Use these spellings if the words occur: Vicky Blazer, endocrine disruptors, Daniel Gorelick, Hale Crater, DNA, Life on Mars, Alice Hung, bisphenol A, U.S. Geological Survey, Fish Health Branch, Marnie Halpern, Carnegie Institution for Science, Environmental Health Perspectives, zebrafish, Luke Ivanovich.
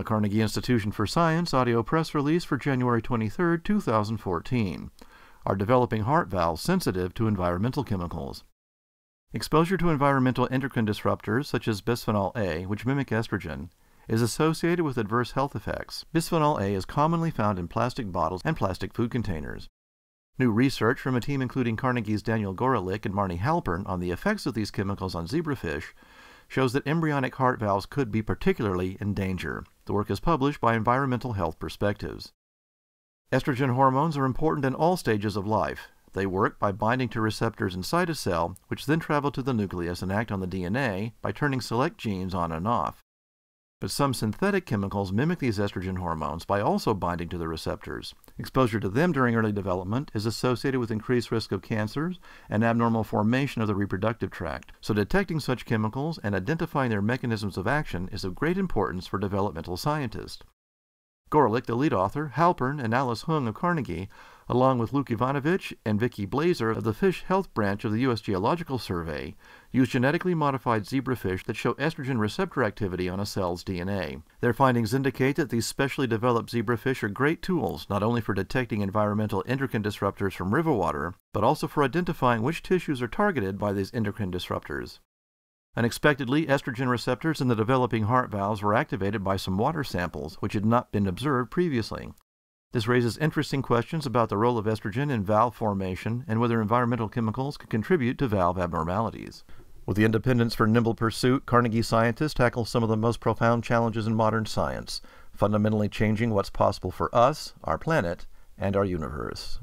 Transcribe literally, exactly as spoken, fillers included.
A Carnegie Institution for Science audio press release for January twenty-third, two thousand fourteen. Are developing heart valves sensitive to environmental chemicals? Exposure to environmental endocrine disruptors such as bisphenol A, which mimic estrogen, is associated with adverse health effects. Bisphenol A is commonly found in plastic bottles and plastic food containers. New research from a team including Carnegie's Daniel Gorelick and Marnie Halpern on the effects of these chemicals on zebrafish shows that embryonic heart valves could be particularly in danger. The work is published by Environmental Health Perspectives. Estrogen hormones are important in all stages of life. They work by binding to receptors inside a cell, which then travel to the nucleus and act on the D N A by turning select genes on and off. But some synthetic chemicals mimic these estrogen hormones by also binding to the receptors. Exposure to them during early development is associated with increased risk of cancers and abnormal formation of the reproductive tract. So detecting such chemicals and identifying their mechanisms of action is of great importance for developmental scientists. Gorelick, the lead author, Halpern, and Alice Hung of Carnegie, along with Luke Ivanovich and Vicky Blazer of the Fish Health Branch of the U S Geological Survey, use genetically modified zebrafish that show estrogen receptor activity on a cell's D N A. Their findings indicate that these specially developed zebrafish are great tools not only for detecting environmental endocrine disruptors from river water, but also for identifying which tissues are targeted by these endocrine disruptors. Unexpectedly, estrogen receptors in the developing heart valves were activated by some water samples, which had not been observed previously. This raises interesting questions about the role of estrogen in valve formation and whether environmental chemicals could contribute to valve abnormalities. With the independence for nimble pursuit, Carnegie scientists tackle some of the most profound challenges in modern science, fundamentally changing what's possible for us, our planet, and our universe.